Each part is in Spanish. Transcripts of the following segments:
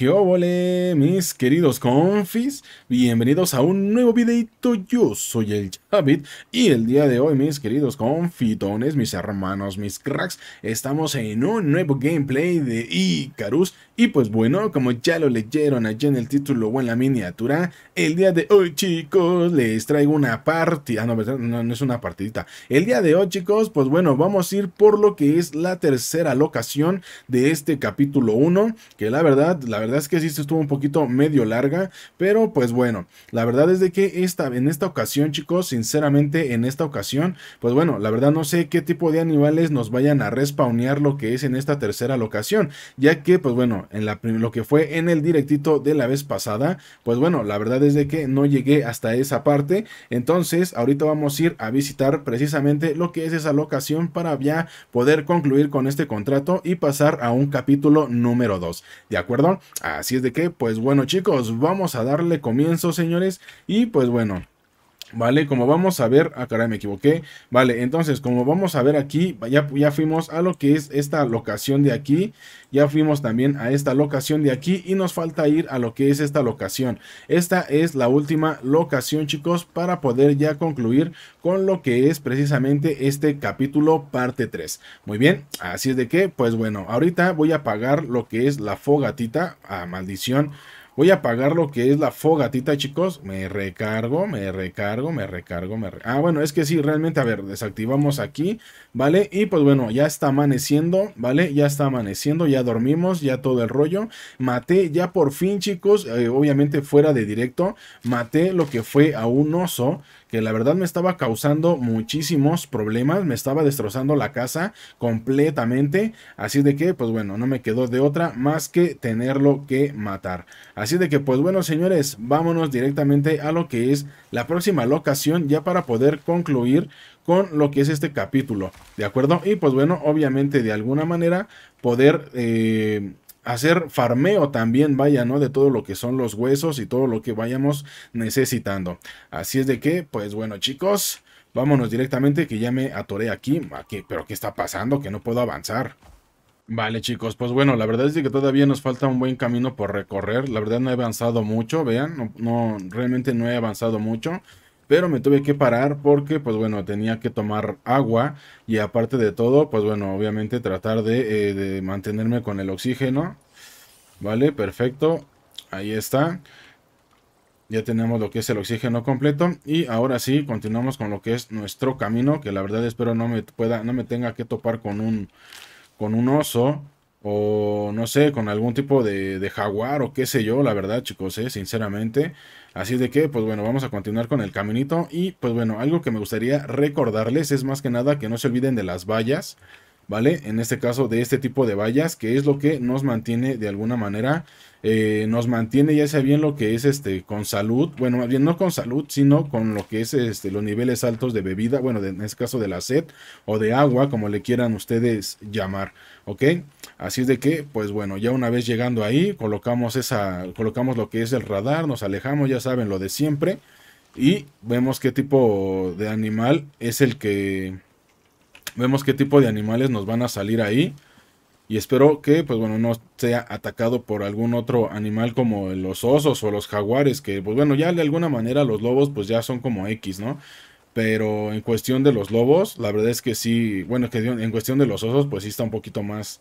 ¿Qué óvole, mis queridos confis? Bienvenidos a un nuevo videito. Yo soy el Shavit y el día de hoy, mis queridos confitones, mis hermanos, mis cracks, estamos en un nuevo gameplay de Icarus. Y pues bueno, como ya lo leyeron allí en el título o en la miniatura, el día de hoy, chicos, les traigo una partida. No es una partidita. El día de hoy, chicos, pues bueno, vamos a ir por lo que es la tercera locación de este capítulo 1, que la verdad es que sí se estuvo un poquito medio larga, pero pues bueno, la verdad es de que en esta ocasión, chicos, sinceramente en esta ocasión, pues bueno, la verdad no sé qué tipo de animales nos vayan a respawnear lo que es en esta tercera locación, ya que pues bueno, lo que fue en el directito de la vez pasada, pues bueno, la verdad es de que no llegué hasta esa parte. Entonces ahorita vamos a ir a visitar precisamente lo que es esa locación para ya poder concluir con este contrato y pasar a un capítulo número 2, ¿de acuerdo? Así es de que, pues bueno, chicos, vamos a darle comienzo, señores. Y pues bueno, vale, como vamos a ver, caray, me equivoqué. Vale, entonces, como vamos a ver aquí, ya fuimos a lo que es esta locación de aquí. Ya fuimos también a esta locación de aquí y nos falta ir a lo que es esta locación. Esta es la última locación, chicos, para poder ya concluir con lo que es precisamente este capítulo parte 3. Muy bien, así es de que, pues bueno, ahorita voy a apagar lo que es la fogatita. Ah, maldición. Voy a apagar lo que es la fogatita, chicos. Me recargo. Ah, bueno, es que sí, realmente, a ver, desactivamos aquí, ¿vale? Y pues bueno, ya está amaneciendo, ¿vale? Ya está amaneciendo, ya dormimos, ya todo el rollo. Maté ya por fin, chicos, obviamente fuera de directo, maté lo que fue a un oso, que la verdad me estaba causando muchísimos problemas, me estaba destrozando la casa completamente. Así de que, pues bueno, no me quedó de otra más que tenerlo que matar. Así de que, pues bueno, señores, vámonos directamente a lo que es la próxima locación ya para poder concluir con lo que es este capítulo, ¿de acuerdo? Y pues bueno, obviamente de alguna manera poder hacer farmeo también, vaya, ¿no? De todo lo que son los huesos y todo lo que vayamos necesitando. Así es de que, pues bueno, chicos, vámonos directamente, que ya me atoré aquí. ¿Pero qué está pasando? Que no puedo avanzar. Vale, chicos, pues bueno, la verdad es que todavía nos falta un buen camino por recorrer. La verdad no he avanzado mucho, vean, realmente no he avanzado mucho. Pero me tuve que parar porque, pues bueno, tenía que tomar agua y aparte de todo, pues bueno, obviamente tratar de mantenerme con el oxígeno. Vale, perfecto. Ahí está. Ya tenemos lo que es el oxígeno completo y ahora sí, continuamos con lo que es nuestro camino, que la verdad espero no me tenga que topar con un oso o no sé, con algún tipo de jaguar o qué sé yo, la verdad, chicos, sinceramente. Así de que, pues bueno, vamos a continuar con el caminito. Y pues bueno, algo que me gustaría recordarles es más que nada que no se olviden de las vallas, ¿vale? En este caso, de este tipo de vallas, que es lo que nos mantiene de alguna manera, nos mantiene ya sea bien lo que es con salud, bueno, más bien no con salud, sino con lo que es los niveles altos de bebida, bueno, en este caso de la sed o de agua, como le quieran ustedes llamar, ¿ok? Así es de que, pues bueno, ya una vez llegando ahí, colocamos lo que es el radar, nos alejamos, ya saben, lo de siempre, y vemos qué tipo de animal es el que... Vemos qué tipo de animales nos van a salir ahí. Y espero que, pues bueno, no sea atacado por algún otro animal como los osos o los jaguares. Que, pues bueno, ya de alguna manera los lobos pues ya son como X, ¿no? Pero en cuestión de los lobos, la verdad es que sí. Bueno, que en cuestión de los osos pues sí está un poquito más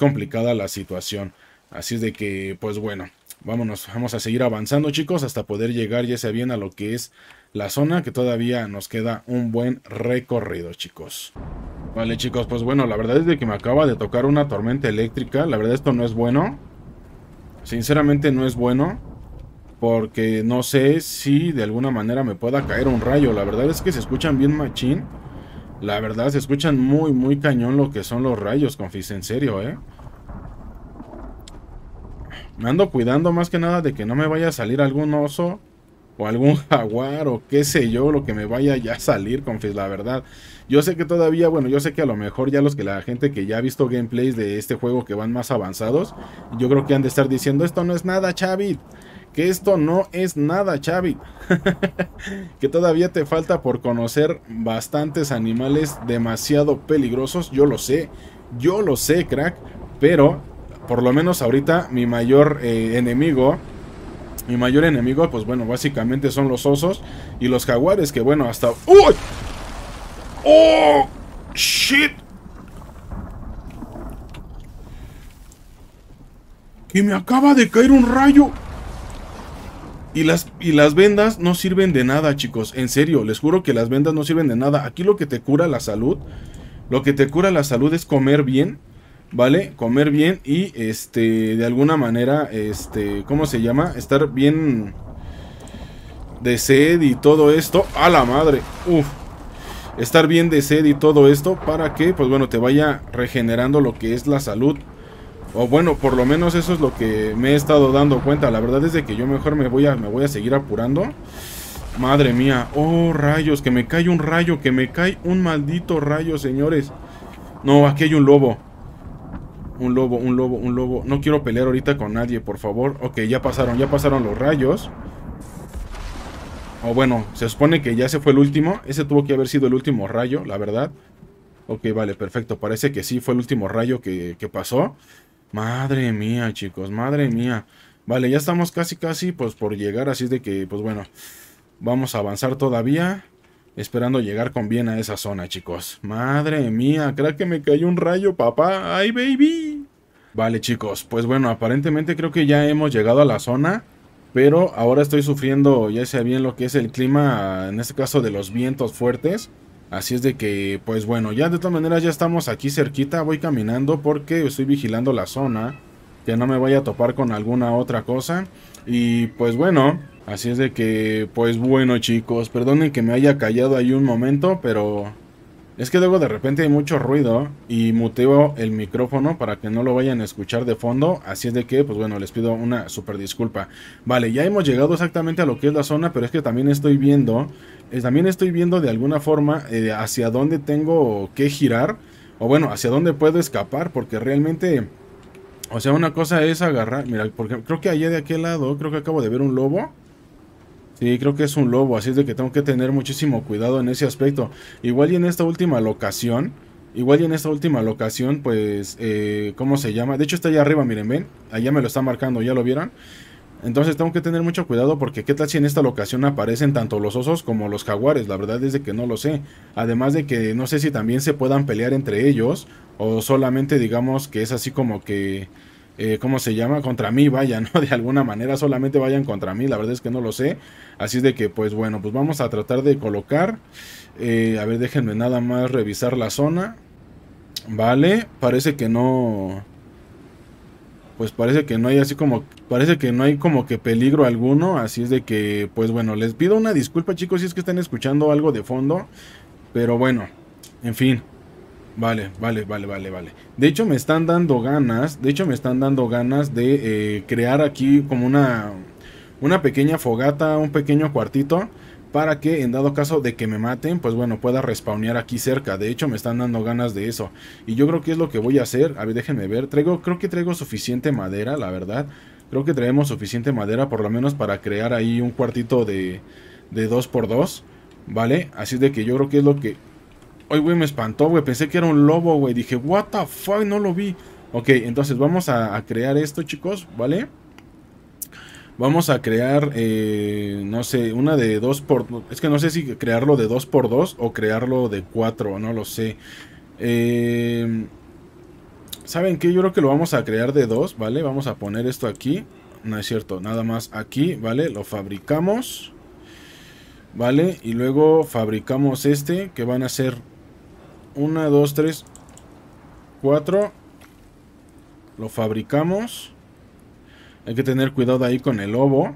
complicada la situación. Así es de que, pues bueno, vámonos. Vamos a seguir avanzando, chicos, hasta poder llegar ya sea bien a lo que es la zona, que todavía nos queda un buen recorrido, chicos. Vale, chicos, pues bueno, la verdad es de que me acaba de tocar una tormenta eléctrica. La verdad esto no es bueno. Sinceramente no es bueno, porque no sé si de alguna manera me pueda caer un rayo. La verdad es que se escuchan bien machín. La verdad se escuchan muy, muy cañón lo que son los rayos, confis, en serio, Me ando cuidando más que nada de que no me vaya a salir algún oso o algún jaguar o qué sé yo, lo que me vaya ya a salir, confis, la verdad. Yo sé que todavía, bueno, yo sé que a lo mejor ya la gente que ya ha visto gameplays de este juego que van más avanzados, yo creo que han de estar diciendo, esto no es nada, Shavit. Que esto no es nada, Shavit. Que todavía te falta por conocer bastantes animales demasiado peligrosos, yo lo sé, crack, pero... por lo menos ahorita mi mayor enemigo... Mi mayor enemigo, pues bueno, básicamente son los osos y los jaguares, que bueno, hasta... ¡Uy! ¡Oh! ¡Shit! ¡Que me acaba de caer un rayo! Y las vendas no sirven de nada, chicos. En serio, les juro que las vendas no sirven de nada. Aquí lo que te cura la salud, lo que te cura la salud es comer bien, ¿vale? Comer bien y, de alguna manera, ¿cómo se llama? Estar bien de sed y todo esto. ¡A la madre! ¡Uf! Estar bien de sed y todo esto para que, pues bueno, te vaya regenerando lo que es la salud. O bueno, por lo menos eso es lo que me he estado dando cuenta. La verdad es de que yo mejor me voy a seguir apurando. Madre mía. ¡Oh, rayos! Que me cae un rayo, que me cae un maldito rayo, señores. No, aquí hay un lobo. Un lobo. No quiero pelear ahorita con nadie, por favor. Ok, ya pasaron los rayos. O bueno, se supone que ya se fue el último. Ese tuvo que haber sido el último rayo, la verdad. Ok, vale, perfecto. Parece que sí fue el último rayo que pasó. Madre mía, chicos, madre mía. Vale, ya estamos casi pues por llegar. Así es de que, pues bueno, vamos a avanzar todavía, esperando llegar con bien a esa zona, chicos. Madre mía, creo que me cayó un rayo, papá. ¡Ay, baby! Vale, chicos, pues bueno, aparentemente creo que ya hemos llegado a la zona, pero ahora estoy sufriendo, ya sea bien lo que es el clima, en este caso de los vientos fuertes. Así es de que, pues bueno, ya de todas maneras ya estamos aquí cerquita. Voy caminando porque estoy vigilando la zona, que no me vaya a topar con alguna otra cosa. Y pues bueno, así es de que, pues bueno, chicos, perdonen que me haya callado ahí un momento, pero es que luego de repente hay mucho ruido y muteo el micrófono para que no lo vayan a escuchar de fondo. Así es de que, pues bueno, les pido una super disculpa. Vale, ya hemos llegado exactamente a lo que es la zona, pero es que también estoy viendo, de alguna forma hacia dónde tengo que girar, o bueno, hacia dónde puedo escapar, porque realmente... O sea, una cosa es agarrar... Mira, porque creo que allá de aquel lado, creo que acabo de ver un lobo. Sí, creo que es un lobo, así es de que tengo que tener muchísimo cuidado en ese aspecto. Igual y en esta última locación, pues, ¿cómo se llama? De hecho está allá arriba, miren, ven. Allá me lo está marcando, ¿ya lo vieron? Entonces tengo que tener mucho cuidado porque qué tal si en esta locación aparecen tanto los osos como los jaguares. La verdad es de que no lo sé. Además de que no sé si también se puedan pelear entre ellos, o solamente digamos que es así como que... ¿cómo se llama? Contra mí, vaya, ¿no? De alguna manera solamente vayan contra mí. La verdad es que no lo sé. Así es de que, pues bueno, pues vamos a tratar de colocar. A ver, déjenme nada más revisar la zona. Vale, parece que no... Pues parece que no hay así como... Parece que no hay como que peligro alguno. Así es de que, pues bueno, les pido una disculpa, chicos, si es que están escuchando algo de fondo. Pero bueno, en fin. Vale. De hecho me están dando ganas, de crear aquí como una pequeña fogata, un pequeño cuartito, para que en dado caso de que me maten, pues bueno, pueda respawnear aquí cerca. De hecho me están dando ganas de eso, y yo creo que es lo que voy a hacer. A ver, déjenme ver, creo que traigo suficiente madera, la verdad. Creo que traemos suficiente madera, por lo menos para crear ahí un cuartito de 2x2, ¿vale? Así de que yo creo que es lo que... Ay, güey, me espantó, güey, pensé que era un lobo, güey. Dije, what the fuck, no lo vi. Ok, entonces vamos a crear esto, chicos, ¿vale? Vamos a crear, no sé, una de 2x2. Es que no sé si crearlo de 2x2 o crearlo de 4, no lo sé. ¿Saben qué? Yo creo que lo vamos a crear de 2, ¿vale? Vamos a poner esto aquí. No es cierto, nada más aquí, ¿vale? Lo fabricamos, ¿vale? Y luego fabricamos este, que van a ser... 1, 2, 3, 4. Lo fabricamos. Hay que tener cuidado ahí con el lobo.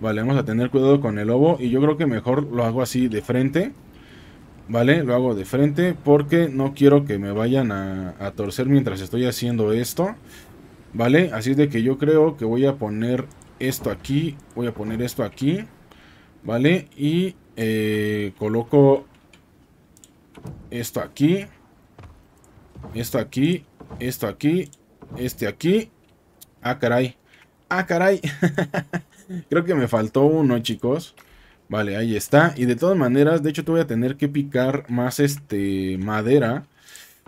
Vale, vamos a tener cuidado con el lobo. Y yo creo que mejor lo hago así de frente. Vale, lo hago de frente porque no quiero que me vayan a torcer mientras estoy haciendo esto. Vale, así es de que yo creo que voy a poner esto aquí. Voy a poner esto aquí. Vale, y coloco... Esto aquí. Esto aquí. Esto aquí. Este aquí. Ah, caray. Ah, caray. Creo que me faltó uno, chicos. Vale, ahí está. Y de todas maneras, de hecho, te voy a tener que picar más madera.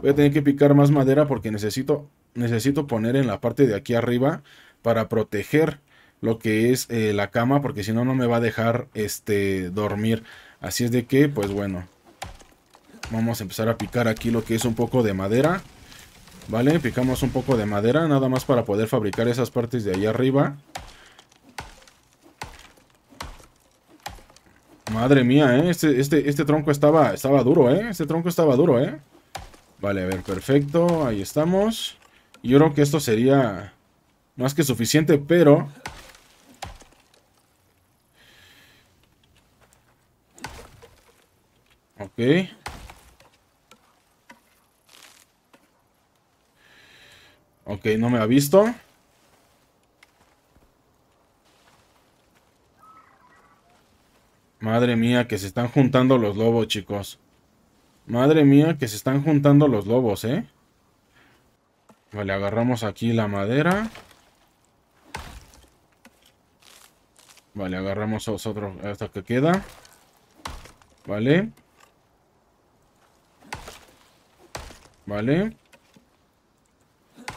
Voy a tener que picar más madera porque necesito... necesito poner en la parte de aquí arriba para proteger lo que es la cama, porque si no, no me va a dejar dormir. Así es de que, pues bueno, vamos a empezar a picar aquí lo que es un poco de madera. Vale, picamos un poco de madera, nada más para poder fabricar esas partes de allá arriba. Madre mía, ¿eh? Este tronco estaba duro, ¿eh? Este tronco estaba duro, ¿eh? Vale, a ver, perfecto, ahí estamos. Yo creo que esto sería más que suficiente, pero... Ok. Ok, no me ha visto. Madre mía, que se están juntando los lobos, chicos. Madre mía, que se están juntando los lobos, ¿eh? Vale, agarramos aquí la madera. Vale, agarramos otro hasta que queda. Vale. Vale.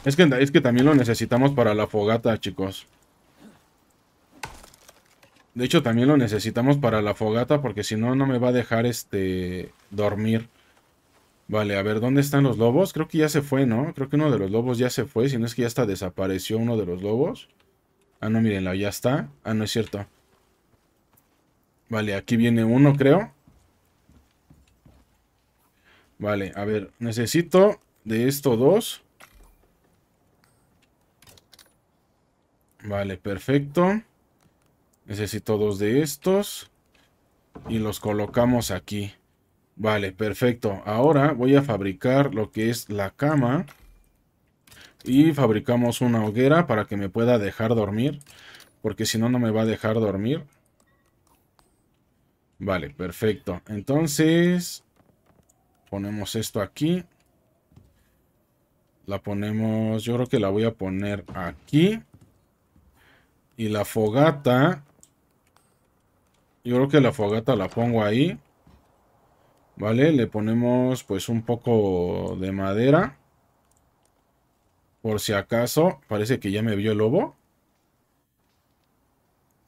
Es que también lo necesitamos para la fogata, chicos. De hecho, también lo necesitamos para la fogata, porque si no, no me va a dejar dormir. Vale, a ver, ¿dónde están los lobos? Creo que ya se fue, ¿no? Creo que uno de los lobos ya se fue, si no es que ya hasta desapareció uno de los lobos. Ah, no, mírenla, ya está. Ah, no es cierto. Vale, aquí viene uno, creo. Vale, a ver, necesito de estos dos. Vale, perfecto. Necesito dos de estos. Y los colocamos aquí. Vale, perfecto. Ahora voy a fabricar lo que es la cama. Y fabricamos una hoguera para que me pueda dejar dormir. Porque si no, no me va a dejar dormir. Vale, perfecto. Entonces, ponemos esto aquí. La ponemos, yo creo que la voy a poner aquí. Y la fogata, yo creo que la fogata la pongo ahí. Vale, le ponemos pues un poco de madera. Por si acaso, parece que ya me vio el lobo.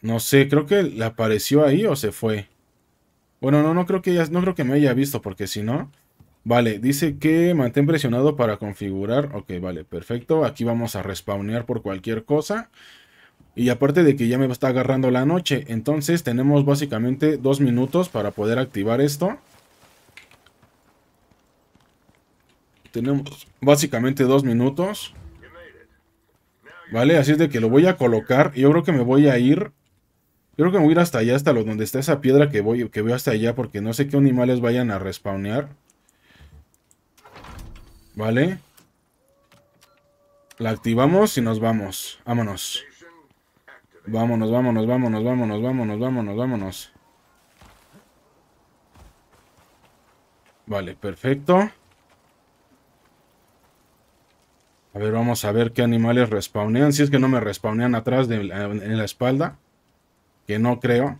No sé, creo que le apareció ahí o se fue. Bueno, no creo que me haya visto, porque si no... Vale, dice que mantén presionado para configurar. Ok, vale, perfecto. Aquí vamos a respawnear por cualquier cosa. Y aparte de que ya me está agarrando la noche, entonces tenemos básicamente 2 minutos para poder activar esto. Tenemos básicamente 2 minutos. Vale, así es de que lo voy a colocar. Y yo creo que me voy a ir. Yo creo que me voy a ir hasta allá, hasta donde está esa piedra que veo hasta allá, porque no sé qué animales vayan a respawnear. Vale. La activamos y nos vamos. Vámonos. Vámonos. Vale, perfecto. A ver, vamos a ver qué animales respawnean. Si es que no me respawnean atrás en la espalda. Que no creo.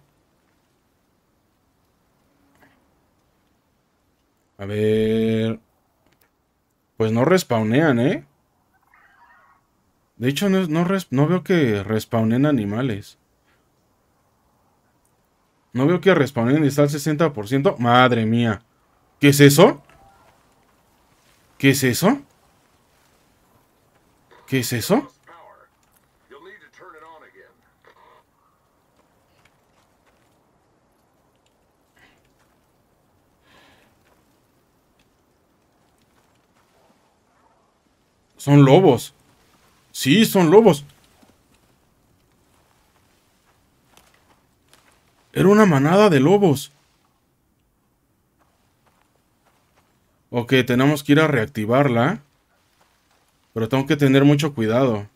A ver. Pues no respawnean, ¿eh? De hecho, no veo que respawnen animales. No veo que respawnen, está al 60%. ¡Madre mía! ¿Qué es eso? ¿Qué es eso? ¿Qué es eso? Son lobos. Sí, son lobos. Era una manada de lobos. Ok, tenemos que ir a reactivarla. Pero tengo que tener mucho cuidado.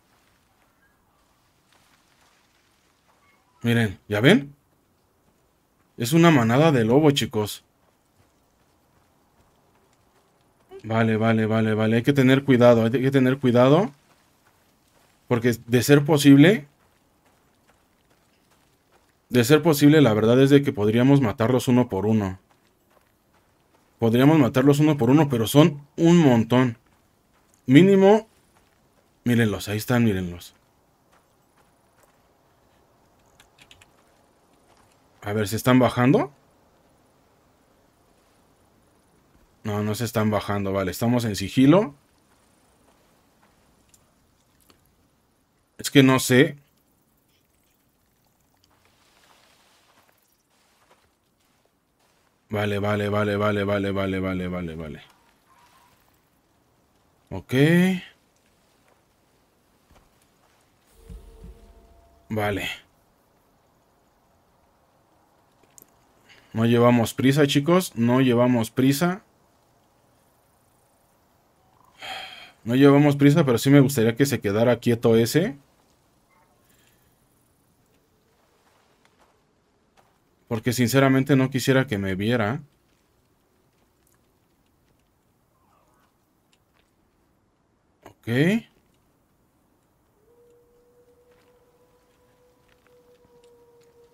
Miren, ¿ya ven? Es una manada de lobos, chicos. Vale. Hay que tener cuidado, Porque de ser posible, la verdad es de que podríamos matarlos uno por uno. Pero son un montón. Mínimo Mírenlos, ahí están, mírenlos. A ver, ¿se están bajando? No, no se están bajando, vale. Estamos en sigilo. Es que no sé. Vale. Ok. Vale. No llevamos prisa, chicos. No llevamos prisa. No llevamos prisa, pero sí me gustaría que se quedara quieto ese. Porque sinceramente no quisiera que me viera. Ok.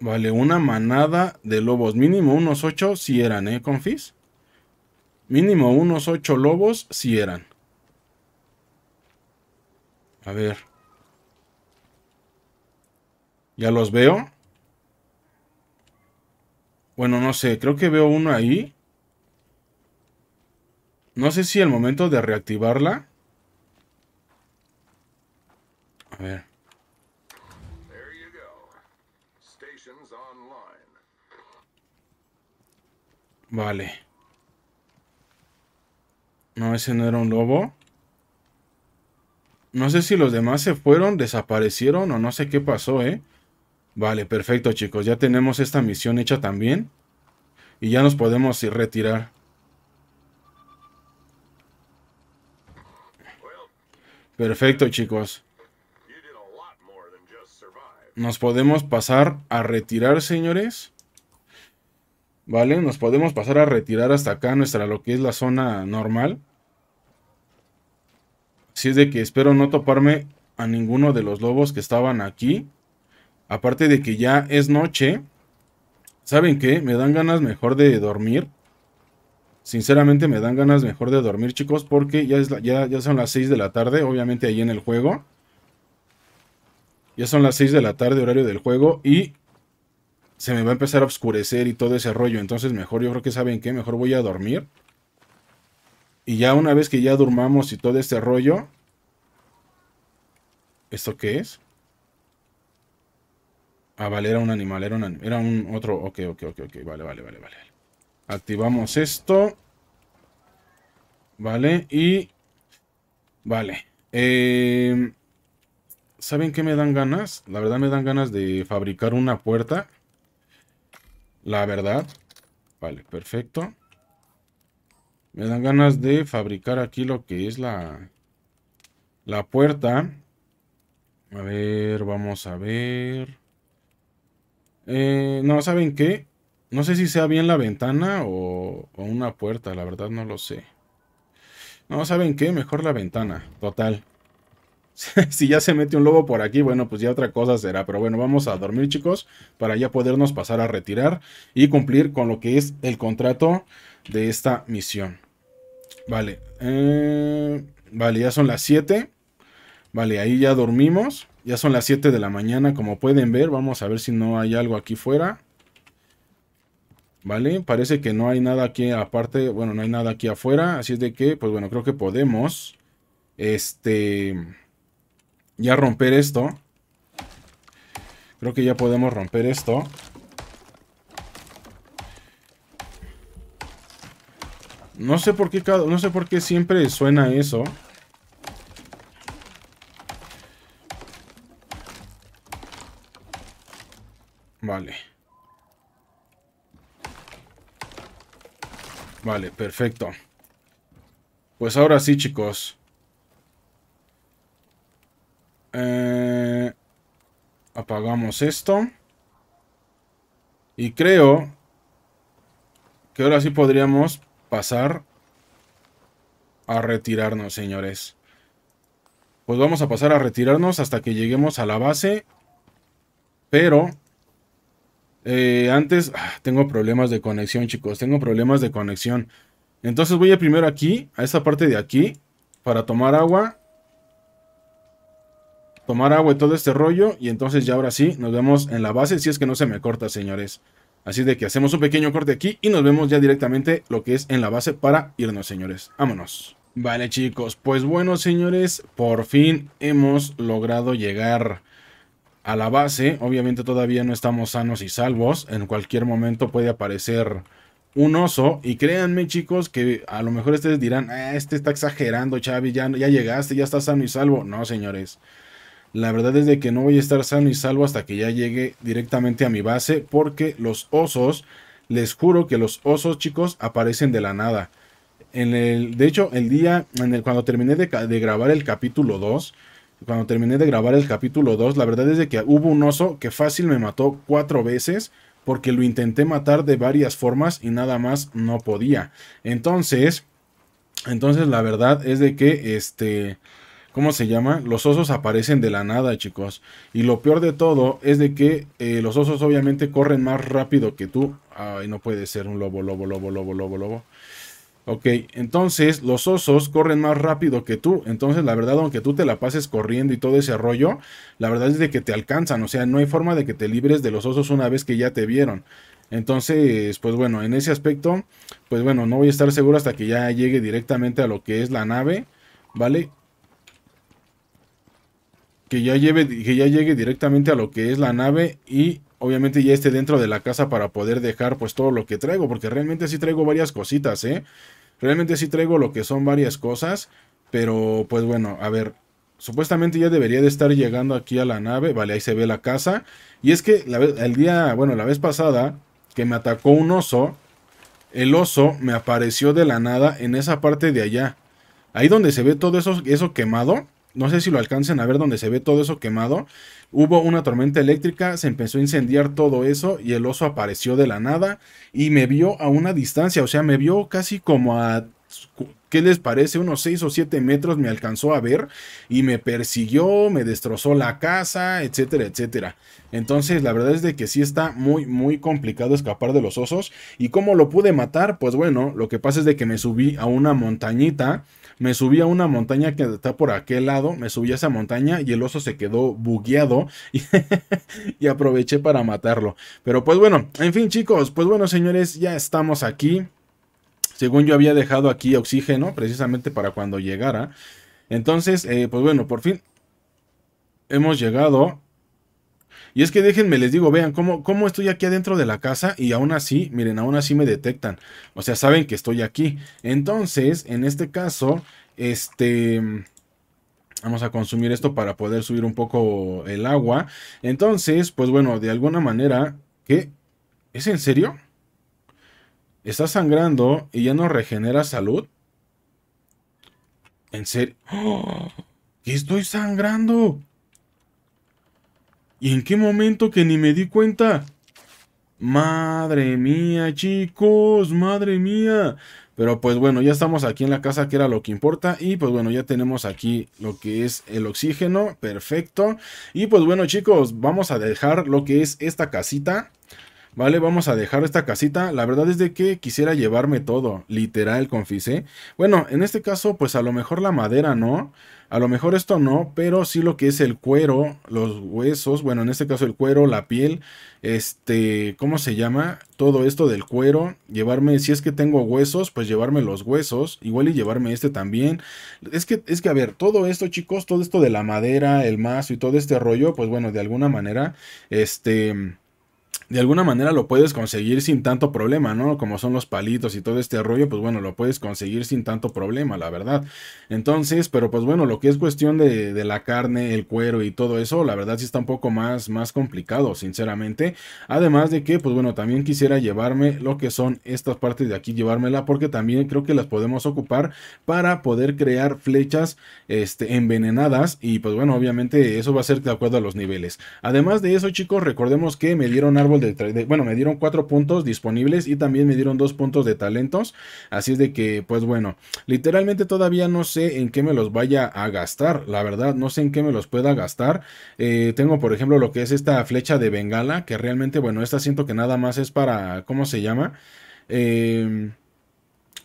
Vale, una manada de lobos. Mínimo unos 8 si eran, ¿eh, confis? Mínimo unos 8 lobos si eran. A ver. Ya los veo. Bueno, no sé, creo que veo uno ahí. No sé si al momento de reactivarla. A ver. Vale. No, ese no era un lobo. No sé si los demás se fueron, desaparecieron o no sé qué pasó, ¿eh? Vale, perfecto, chicos. Ya tenemos esta misión hecha también. Y ya nos podemos ir retirar. Perfecto, chicos. Nos podemos pasar a retirar, señores. Vale, nos podemos pasar a retirar hasta acá, nuestra, lo que es la zona normal. Así es de que espero no toparme a ninguno de los lobos que estaban aquí. Aparte de que ya es noche, ¿saben qué? Me dan ganas mejor de dormir. Sinceramente me dan ganas mejor de dormir, chicos, porque ya son las 6 de la tarde, obviamente ahí en el juego. Ya son las 6 de la tarde, horario del juego, y se me va a empezar a oscurecer y todo ese rollo. Entonces mejor, yo creo que, ¿saben qué? Mejor voy a dormir. Y ya una vez que ya durmamos y todo este rollo... ¿Esto qué es? Ah, vale, era un animal, era un otro... Ok, vale. Activamos esto. Vale, y... Vale. ¿Saben qué me dan ganas? La verdad me dan ganas de fabricar una puerta. La verdad. Vale, perfecto. Me dan ganas de fabricar aquí lo que es la puerta. A ver, vamos a ver... no, ¿saben qué? No sé si sea bien la ventana o una puerta, la verdad no lo sé. No, ¿saben qué? Mejor la ventana, total. Si ya se mete un lobo por aquí, bueno, pues ya otra cosa será. Pero bueno, vamos a dormir, chicos, para ya podernos pasar a retirar y cumplir con lo que es el contrato de esta misión. Vale, vale, ya son las 7. Vale, ahí ya dormimos. Ya son las 7 de la mañana, como pueden ver. Vamos a ver si no hay algo aquí fuera. Vale, parece que no hay nada aquí aparte. Bueno, no hay nada aquí afuera. Así es de que, pues bueno, creo que podemos ya romper esto. Creo que ya podemos romper esto. No sé por qué siempre suena eso. Vale. Vale, perfecto. Pues ahora sí, chicos. Apagamos esto. Y creo que ahora sí podríamos pasar a retirarnos, señores. Pues vamos a pasar a retirarnos hasta que lleguemos a la base. Pero... antes tengo problemas de conexión, chicos. Entonces voy a primero aquí, a esta parte de aquí, para tomar agua. tomar agua y todo este rollo, y entonces ya ahora sí nos vemos en la base, si es que no se me corta, señores. Así de que hacemos un pequeño corte aquí y nos vemos ya directamente lo que es en la base para irnos, señores. Vámonos. Vale, chicos, pues bueno, señores, por fin hemos logrado llegar a la base. Obviamente todavía no estamos sanos y salvos. En cualquier momento puede aparecer un oso. Y créanme, chicos, que a lo mejor ustedes dirán, este está exagerando, Xavi, ya llegaste, ya estás sano y salvo. No, señores. La verdad es de que no voy a estar sano y salvo hasta que ya llegue directamente a mi base, porque los osos, les juro que los osos, chicos, aparecen de la nada. Cuando terminé de grabar el capítulo 2, la verdad es de que hubo un oso que fácil me mató 4 veces, porque lo intenté matar de varias formas y nada más no podía. Entonces la verdad es de que ¿cómo se llama? Los osos aparecen de la nada, chicos. Y lo peor de todo es de que los osos obviamente corren más rápido que tú. Ay, no puede ser, un lobo. Ok, entonces los osos corren más rápido que tú. Entonces la verdad, aunque tú te la pases corriendo y todo ese rollo, la verdad es de que te alcanzan. O sea, no hay forma de que te libres de los osos una vez que ya te vieron. Entonces, pues bueno, en ese aspecto, pues bueno, no voy a estar seguro hasta que ya llegue directamente a lo que es la nave, ¿vale? Que ya llegue directamente a lo que es la nave y obviamente ya esté dentro de la casa para poder dejar pues todo lo que traigo. Porque realmente sí traigo varias cositas, ¿eh? Realmente sí traigo lo que son varias cosas. Pero pues bueno, a ver, supuestamente ya debería de estar llegando aquí a la nave. Vale, ahí se ve la casa. Y es que la vez pasada que me atacó un oso, el oso me apareció de la nada en esa parte de allá. Ahí donde se ve todo eso quemado. No sé si lo alcancen a ver, donde se ve todo eso quemado. Hubo una tormenta eléctrica, se empezó a incendiar todo eso y el oso apareció de la nada y me vio a una distancia, o sea, me vio casi como a, ¿qué les parece? Unos 6 o 7 metros me alcanzó a ver y me persiguió, me destrozó la casa, etcétera, etcétera. Entonces, la verdad es de que sí está muy, muy complicado escapar de los osos. ¿Y cómo lo pude matar? Pues bueno, lo que pasa es de que me subí a una montañita. Me subí a una montaña que está por aquel lado, me subí a esa montaña y el oso se quedó bugueado y aproveché para matarlo. Pero pues bueno, en fin, chicos, pues bueno, señores, ya estamos aquí. Según yo había dejado aquí oxígeno, precisamente para cuando llegara. Entonces, pues bueno, por fin hemos llegado. Y es que déjenme, les digo, vean cómo estoy aquí adentro de la casa y aún así, miren, aún así me detectan. O sea, saben que estoy aquí. Entonces, en este caso, vamos a consumir esto para poder subir un poco el agua. Entonces, pues bueno, de alguna manera, ¿qué? ¿Es en serio? ¿Está sangrando y ya no regenera salud? ¿En serio? ¡Oh! ¡Que estoy sangrando! ¿Y en qué momento que ni me di cuenta? Madre mía, chicos, madre mía. Pero pues bueno, ya estamos aquí en la casa, que era lo que importa. Y pues bueno, ya tenemos aquí lo que es el oxígeno, perfecto. Y pues bueno, chicos, vamos a dejar lo que es esta casita. Vale, vamos a dejar esta casita. La verdad es de que quisiera llevarme todo, literal, confisé. Bueno, en este caso, pues a lo mejor la madera no, a lo mejor esto no, pero sí lo que es el cuero, los huesos, bueno, en este caso el cuero, la piel, ¿cómo se llama? Todo esto del cuero, llevarme, si es que tengo huesos, pues llevarme los huesos, igual y llevarme este también. Es que a ver, todo esto, chicos, todo esto de la madera, el mazo y todo este rollo, pues bueno, de alguna manera, de alguna manera lo puedes conseguir sin tanto problema, ¿no? Como son los palitos y todo este rollo, pues bueno, lo puedes conseguir sin tanto problema, la verdad. Entonces, pero pues bueno, lo que es cuestión de la carne, el cuero y todo eso, la verdad sí está un poco más complicado, sinceramente. Además de que, pues bueno, también quisiera llevarme lo que son estas partes de aquí, llevármela, porque también creo que las podemos ocupar para poder crear flechas envenenadas. Y pues bueno, obviamente eso va a ser de acuerdo a los niveles. Además de eso, chicos, recordemos que me dieron árbol me dieron 4 puntos disponibles y también me dieron 2 puntos de talentos. Así es de que, pues bueno, literalmente todavía no sé en qué me los vaya a gastar. La verdad, no sé en qué me los pueda gastar. Tengo, por ejemplo, lo que es esta flecha de bengala, que realmente, bueno, esta siento que nada más es para, ¿cómo se llama?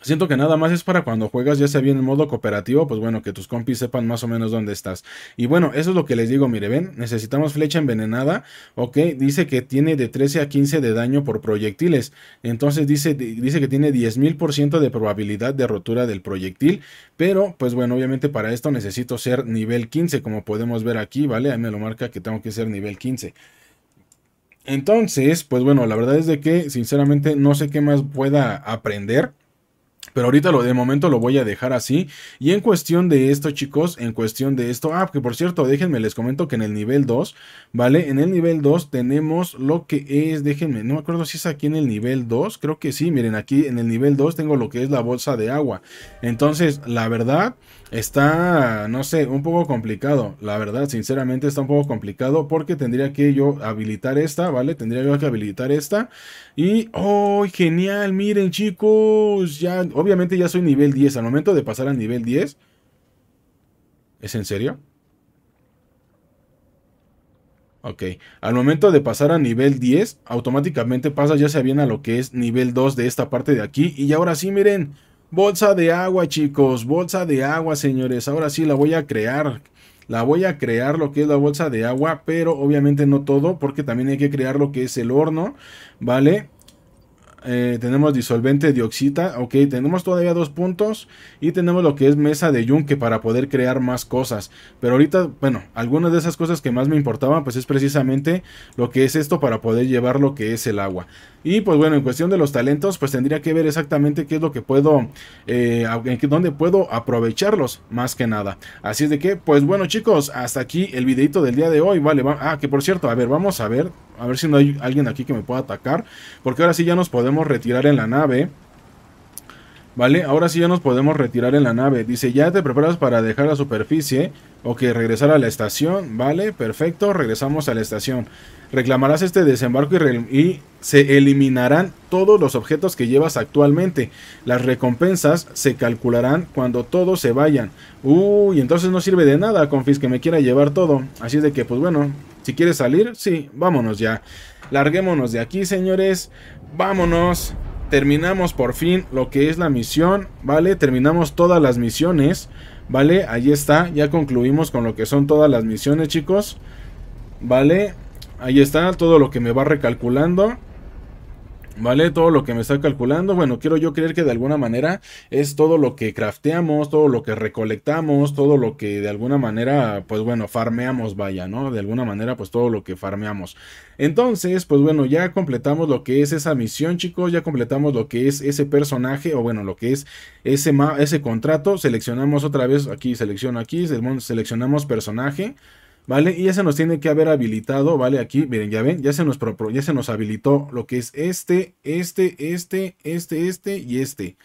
Siento que nada más es para cuando juegas ya sea bien en modo cooperativo, pues bueno, que tus compis sepan más o menos dónde estás. Y bueno, eso es lo que les digo, mire, ven, necesitamos flecha envenenada, ok, dice que tiene de 13 a 15 de daño por proyectiles, entonces dice que tiene 10.000% de probabilidad de rotura del proyectil, pero pues bueno, obviamente para esto necesito ser nivel 15, como podemos ver aquí, ¿vale? Ahí me lo marca que tengo que ser nivel 15. Entonces, pues bueno, la verdad es de que sinceramente no sé qué más pueda aprender. Pero ahorita lo de momento lo voy a dejar así. Y en cuestión de esto, chicos, en cuestión de esto... Ah, que por cierto, déjenme, les comento que en el nivel 2, ¿vale? En el nivel 2 tenemos lo que es... Déjenme, no me acuerdo si es aquí en el nivel 2. Creo que sí, miren, aquí en el nivel 2 tengo lo que es la bolsa de agua. Entonces, la verdad, está, no sé, un poco complicado. La verdad, sinceramente, está un poco complicado porque tendría que yo habilitar esta, ¿vale? Tendría yo que habilitar esta. Y, ¡oh, genial! Miren, chicos, ya... Obviamente ya soy nivel 10. Al momento de pasar al nivel 10. ¿Es en serio? Ok. Al momento de pasar a nivel 10. Automáticamente pasa ya sea bien a lo que es nivel 2 de esta parte de aquí. Y ahora sí, miren. Bolsa de agua, chicos. Bolsa de agua, señores. Ahora sí la voy a crear. La voy a crear lo que es la bolsa de agua. Pero obviamente no todo. Porque también hay que crear lo que es el horno. ¿Vale? Tenemos disolvente de oxita, ok, tenemos todavía 2 puntos y tenemos lo que es mesa de yunque para poder crear más cosas, pero ahorita, bueno, algunas de esas cosas que más me importaban pues es precisamente lo que es esto para poder llevar lo que es el agua. Y pues bueno, en cuestión de los talentos pues tendría que ver exactamente qué es lo que puedo, dónde puedo aprovecharlos más que nada. Así es de que, pues bueno chicos, hasta aquí el videito del día de hoy, vale, que por cierto, a ver, vamos a ver. A ver si no hay alguien aquí que me pueda atacar. Porque ahora sí ya nos podemos retirar en la nave. Vale, ahora sí ya nos podemos retirar en la nave. Dice, ya te preparas para dejar la superficie. Ok, regresar a la estación. Vale, perfecto, regresamos a la estación. Reclamarás este desembarco y se eliminarán todos los objetos que llevas actualmente. Las recompensas se calcularán cuando todos se vayan. Uy, entonces no sirve de nada, confis, que me quiera llevar todo. Así de que, pues bueno, si quieres salir, sí, vámonos ya. Larguémonos de aquí, señores. Vámonos. Terminamos por fin lo que es la misión, ¿vale? Terminamos todas las misiones, ¿vale? Ahí está, ya concluimos con lo que son todas las misiones, chicos. ¿Vale? Ahí está todo lo que me va recalculando. Vale, todo lo que me está calculando, bueno, quiero yo creer que de alguna manera es todo lo que crafteamos, todo lo que recolectamos, todo lo que de alguna manera, pues bueno, farmeamos, vaya, ¿no? De alguna manera, pues todo lo que farmeamos. Entonces, pues bueno, ya completamos lo que es esa misión, chicos, ya completamos lo que es ese personaje, o bueno, lo que es ese contrato, seleccionamos otra vez, aquí, selecciono aquí, seleccionamos personaje. Vale, y ya se nos tiene que haber habilitado, vale, aquí, miren, ya ven, ya se nos habilitó lo que es este y este.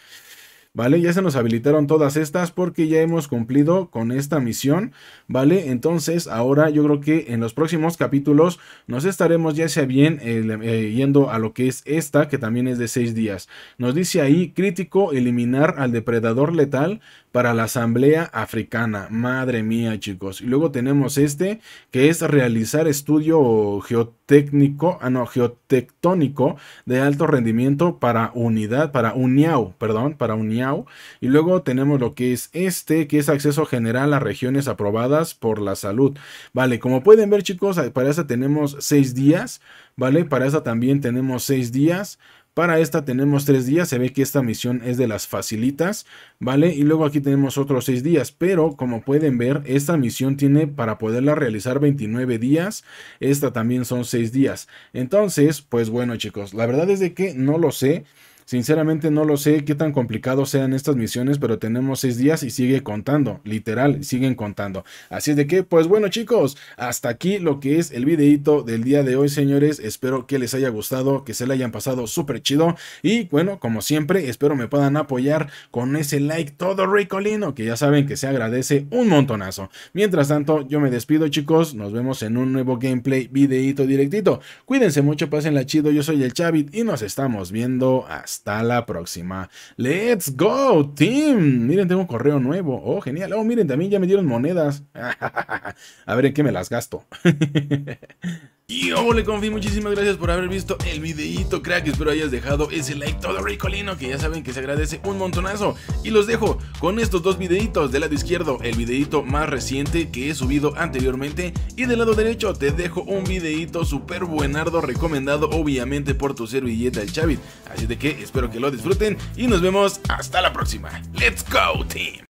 Vale, ya se nos habilitaron todas estas porque ya hemos cumplido con esta misión, vale, entonces ahora yo creo que en los próximos capítulos nos estaremos ya sea bien yendo a lo que es esta, que también es de 6 días, nos dice ahí, crítico, eliminar al depredador letal para la asamblea africana, madre mía chicos, y luego tenemos este, que es realizar estudio geotécnico, geotectónico de alto rendimiento para unidad, para UNIAU. Y luego tenemos lo que es este, que es acceso general a regiones aprobadas por la salud. Vale, como pueden ver chicos, para esta tenemos 6 días, ¿vale? Para esta también tenemos 6 días. Para esta tenemos 3 días, se ve que esta misión es de las facilitas, ¿vale? Y luego aquí tenemos otros 6 días, pero como pueden ver, esta misión tiene para poderla realizar 29 días, esta también son 6 días. Entonces, pues bueno chicos, la verdad es de que no lo sé. Sinceramente no lo sé qué tan complicado sean estas misiones, pero tenemos 6 días y sigue contando, literal, siguen contando. Así es de que, pues bueno chicos, hasta aquí lo que es el videito del día de hoy, señores. Espero que les haya gustado, que se le hayan pasado súper chido. Y bueno, como siempre, espero me puedan apoyar con ese like todo ricolino, que ya saben que se agradece un montonazo. Mientras tanto, yo me despido chicos, nos vemos en un nuevo gameplay, videito directito. Cuídense mucho, pásenla chido, yo soy el Shavit y nos estamos viendo hasta. Hasta la próxima. ¡Let's go, team! Miren, tengo un correo nuevo. ¡Oh, genial! ¡Oh, miren, también ya me dieron monedas! A ver en qué me las gasto. Y hola confi, muchísimas gracias por haber visto el videíto, crack. Espero hayas dejado ese like todo ricolino, que ya saben que se agradece un montonazo. Y los dejo con estos dos videitos. Del lado izquierdo, el videíto más reciente que he subido anteriormente, y del lado derecho te dejo un videíto súper buenardo, recomendado obviamente por tu servilleta el Shavit. Así de que espero que lo disfruten y nos vemos hasta la próxima. Let's go team.